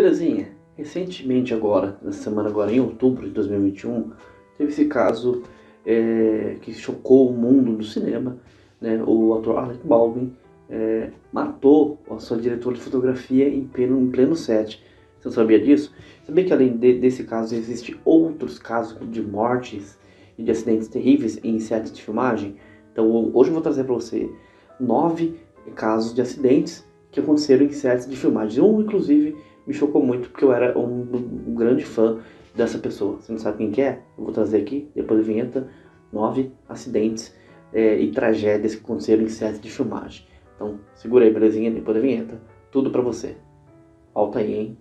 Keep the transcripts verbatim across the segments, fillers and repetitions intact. Belezinha, recentemente agora, na semana agora em outubro de dois mil e vinte e um, teve esse caso é, que chocou o mundo do cinema, né? O ator Alec Baldwin é, matou a sua diretora de fotografia em pleno, em pleno set. Você não sabia disso? Sabia que além de, desse caso existem outros casos de mortes e de acidentes terríveis em sets de filmagem? Então hoje eu vou trazer para você nove casos de acidentes que aconteceram em sets de filmagem. Um, inclusive, me chocou muito porque eu era um, um grande fã dessa pessoa. Você não sabe quem que é? Eu vou trazer aqui, depois da vinheta, nove acidentes é, e tragédias que aconteceram em sets de filmagem. Então segura aí, belezinha, depois da vinheta. Tudo para você. Alta aí, hein?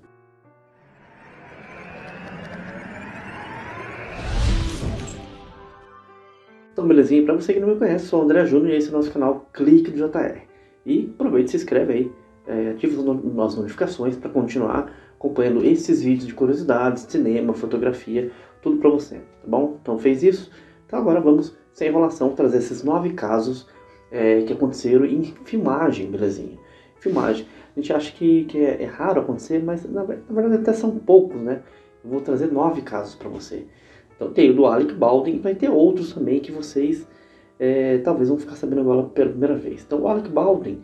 Então, belezinha, para você que não me conhece, sou o André Júnior e esse é o nosso canal Clique do J R. E aproveita e se inscreve aí, é, ativa as notificações para continuar acompanhando esses vídeos de curiosidades, cinema, fotografia, tudo para você, tá bom? Então fez isso? Então agora vamos, sem enrolação, trazer esses nove casos é, que aconteceram em filmagem, belezinha. Filmagem, a gente acha que, que é, é raro acontecer, mas na, na verdade até são poucos, né? Eu vou trazer nove casos para você. Então tem o do Alec Baldwin, vai ter outros também que vocês é, talvez vão ficar sabendo agora pela primeira vez. Então o Alec Baldwin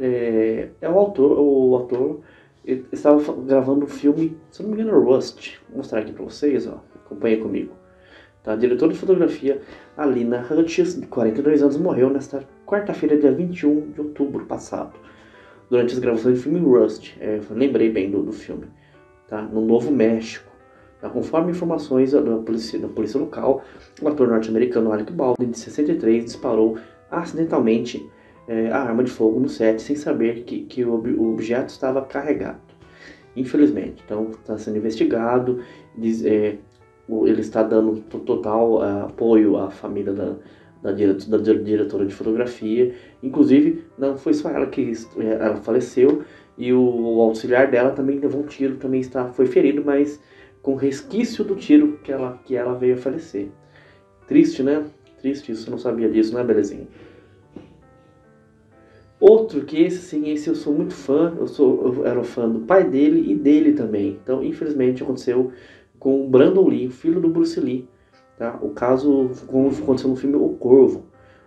é, é o autor, o ator, ele estava gravando um filme, se não me engano, Rust. Vou mostrar aqui para vocês, ó, acompanha comigo. Tá? Diretor de fotografia Alina Hutchins, de quarenta e dois anos, morreu nesta quarta-feira, dia vinte e um de outubro passado, durante as gravações do filme Rust. É, lembrei bem do, do filme, tá? No Novo México. Conforme informações da polícia, da polícia local, o ator norte-americano Alec Baldwin, de sessenta e três, disparou acidentalmente eh, a arma de fogo no set, sem saber que, que o, o objeto estava carregado. Infelizmente, então está sendo investigado, diz, eh, o, ele está dando total uh, apoio à família da, da, direto, da diretora de fotografia. Inclusive, não foi só ela que ela faleceu, e o, o auxiliar dela também levou um tiro, também está, foi ferido, mas com resquício do tiro que ela, que ela veio a falecer. Triste, né? Triste isso, eu não sabia disso, né, belezinha? Outro que esse sim, esse eu sou muito fã, eu, sou, eu era um fã do pai dele e dele também. Então, infelizmente, aconteceu com o Brandon Lee, filho do Bruce Lee. Tá? O caso, como aconteceu no filme O Corvo,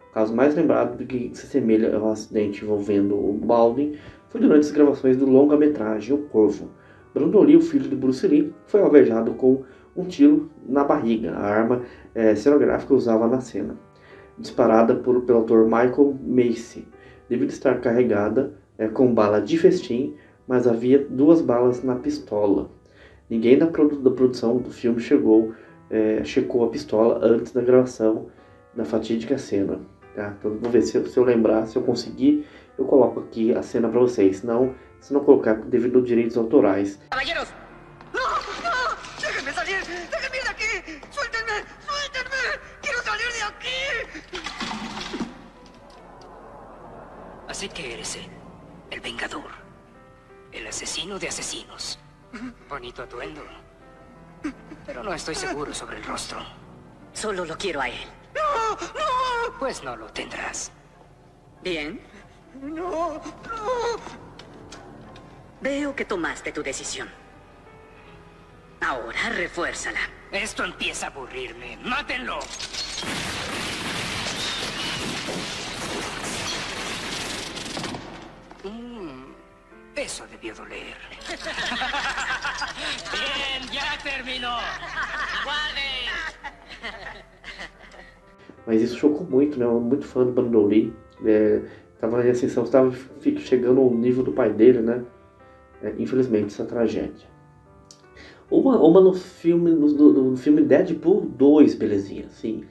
o caso mais lembrado do que se assemelha ao acidente envolvendo o Baldwin, foi durante as gravações do longa-metragem O Corvo. Brandon Lee, o filho do Bruce Lee, foi alvejado com um tiro na barriga, a arma é, cenográfica usada na cena, disparada por, pelo ator Michael Macy, devido estar carregada é, com bala de festim, mas havia duas balas na pistola. Ninguém da, produ da produção do filme chegou, é, checou a pistola antes da gravação da fatídica cena. Tá? Então, vou ver se eu, se eu lembrar, se eu conseguir, eu coloco aqui a cena para vocês, senão... Se não colocar devido aos direitos autorais. Caballeros! Não! Não! Déjenme salir! Déjenme ir daqui! Suéltenme! Suéltenme! Quero salir de aqui! Así que eres él, el vengador, el asesino de asesinos. Bonito atuendo, pero no estoy seguro sobre el rostro. Solo lo quiero a él. ¡No! ¡No! Pues no lo tendrás. ¿Bien? ¡No! ¡No! Veo que tomaste tu decisión. Ahora refuérzala. Esto empieza a aburrirme. ¡Mátenlo! Mm, eso debió doler. Bien, ya terminó. ¡Guarden! Mas isso chocou muito, né? Eu era muito fã do Brandon Lee. É, tava na ascensão, estava chegando ao nível do pai dele, né? É, infelizmente, essa tragédia. Uma, uma no, filme, no, no filme Deadpool dois, belezinha, sim.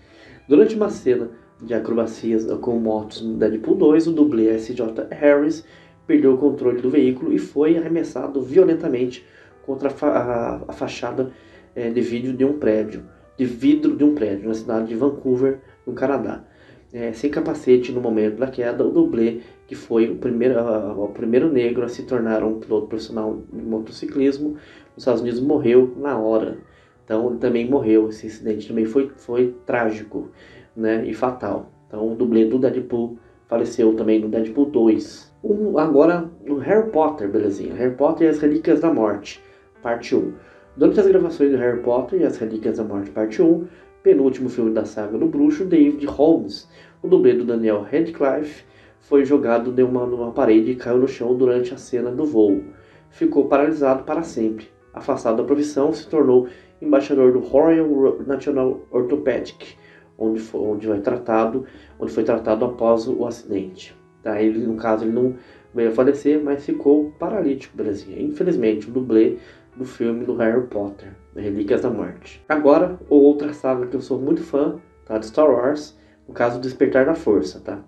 Durante uma cena de acrobacias com motos no Deadpool dois, o dublê S J Harris perdeu o controle do veículo e foi arremessado violentamente contra a, fa a, a fachada é, de vidro de um prédio, de vidro de um prédio, na cidade de Vancouver, no Canadá. É, sem capacete no momento da queda, o dublê, que foi o primeiro, uh, o primeiro negro a se tornar um piloto profissional de motociclismo nos Estados Unidos, morreu na hora. Então ele também morreu, esse incidente também foi, foi trágico, né, e fatal. Então o dublê do Deadpool faleceu também no Deadpool dois. Um, agora o Harry Potter, belezinha. Harry Potter e as Relíquias da Morte. Parte um. Durante as gravações do Harry Potter e as Relíquias da Morte Parte um, penúltimo filme da saga do bruxo, David Holmes, o dublê do Daniel Radcliffe, foi jogado de uma, numa parede e caiu no chão durante a cena do voo. Ficou paralisado para sempre. Afastado da profissão, se tornou embaixador do Royal National Orthopedic, onde foi, onde foi tratado, onde foi tratado após o acidente. Tá, ele, no caso, ele não veio a falecer, mas ficou paralítico, Brasil. Infelizmente, o dublê do filme do Harry Potter, Relíquias da Morte. Agora, outra saga que eu sou muito fã, tá, de Star Wars, no caso, Despertar da Força, tá?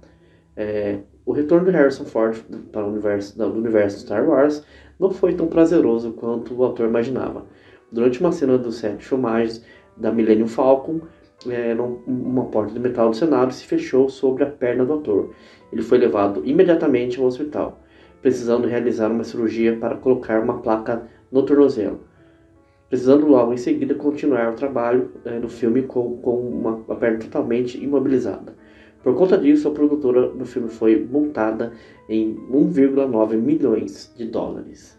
É, o retorno de Harrison Ford para o universo, do universo Star Wars não foi tão prazeroso quanto o autor imaginava. Durante uma cena dos sete filmagens da Millennium Falcon, é, uma porta de metal do Senado se fechou sobre a perna do ator. Ele foi levado imediatamente ao hospital, precisando realizar uma cirurgia para colocar uma placa no tornozelo, precisando logo em seguida continuar o trabalho é, do filme com, com uma, uma perna totalmente imobilizada. Por conta disso, a produtora do filme foi multada em um vírgula nove milhões de dólares.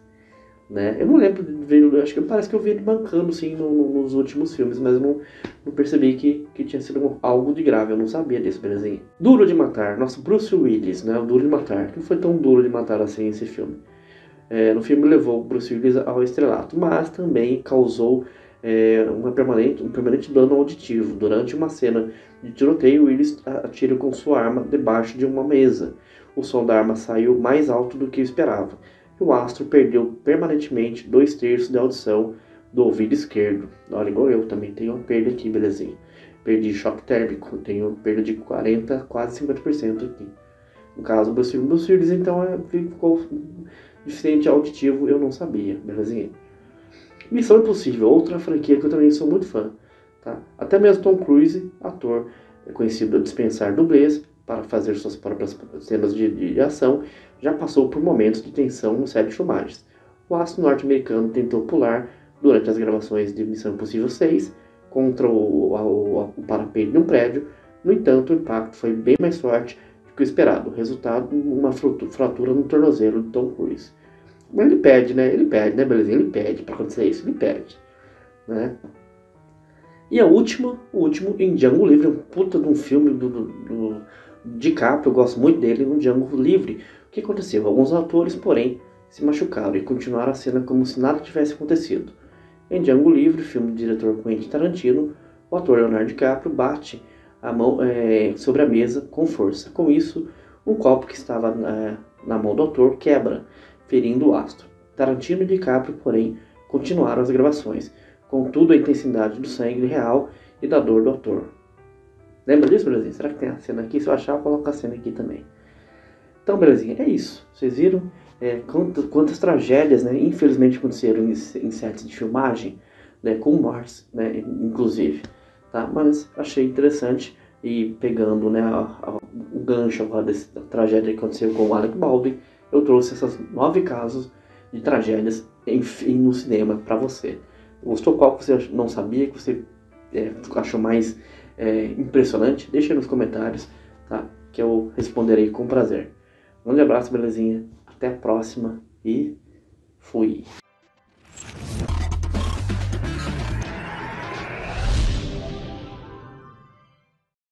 Né? Eu não lembro de ver, acho que parece que eu vi ele bancando sim no, no, nos últimos filmes, mas eu não, não percebi que, que tinha sido algo de grave, eu não sabia desse belezinho. Duro de Matar, nosso Bruce Willis, né? O Duro de Matar, não foi tão duro de matar assim esse filme. É, no filme levou Bruce Willis ao estrelato, mas também causou É, uma permanente, um permanente dano auditivo. Durante uma cena de tiroteio, Willis atira com sua arma debaixo de uma mesa. O som da arma saiu mais alto do que esperava, e o astro perdeu permanentemente dois terços da audição do ouvido esquerdo. Olha, igual eu também tenho uma perda aqui, belezinha. Perdi choque térmico, tenho perda de quarenta por cento, quase cinquenta por cento aqui. No caso do Bruce Willis, então é, ficou deficiente auditivo, eu não sabia, belezinha. Missão Impossível, outra franquia que eu também sou muito fã, tá? Até mesmo Tom Cruise, ator conhecido a dispensar dublês para fazer suas próprias cenas de, de, de ação, já passou por momentos de tensão no set de filmagens. O astro norte-americano tentou pular durante as gravações de Missão Impossível seis contra o, o, o parapeito de um prédio. No entanto, o impacto foi bem mais forte do que o esperado. O resultado, uma fratura no tornozelo de Tom Cruise. Mas ele pede, né? Ele pede, né, beleza? Ele pede pra acontecer isso, ele pede, né? E a última, o último em Django Livre, um puta de um filme do, do, do DiCaprio, eu gosto muito dele, no Django Livre. O que aconteceu? Alguns atores, porém, se machucaram e continuaram a cena como se nada tivesse acontecido. Em Django Livre, filme do diretor Quentin Tarantino, o ator Leonardo DiCaprio bate a mão é, sobre a mesa com força. Com isso, um copo que estava na, na mão do ator quebra, ferindo o astro. Tarantino e DiCaprio, porém, continuaram as gravações, contudo a intensidade do sangue real e da dor do ator. Lembra disso, belezinha? Será que tem a cena aqui? Se eu achar, eu coloco a cena aqui também. Então, belezinha, é isso. Vocês viram é, quantas, quantas tragédias, né, infelizmente aconteceram em, em sets de filmagem, né, com mortes, né, inclusive. Tá? Mas achei interessante e pegando, né, a, a, o gancho agora dessa tragédia que aconteceu com o Alec Baldwin, eu trouxe essas nove casos de tragédias em, em, no cinema para você. Gostou? Qual que você não sabia, que você é, achou mais é, impressionante? Deixa aí nos comentários, tá? Que eu responderei com prazer. Um grande abraço, belezinha. Até a próxima e fui!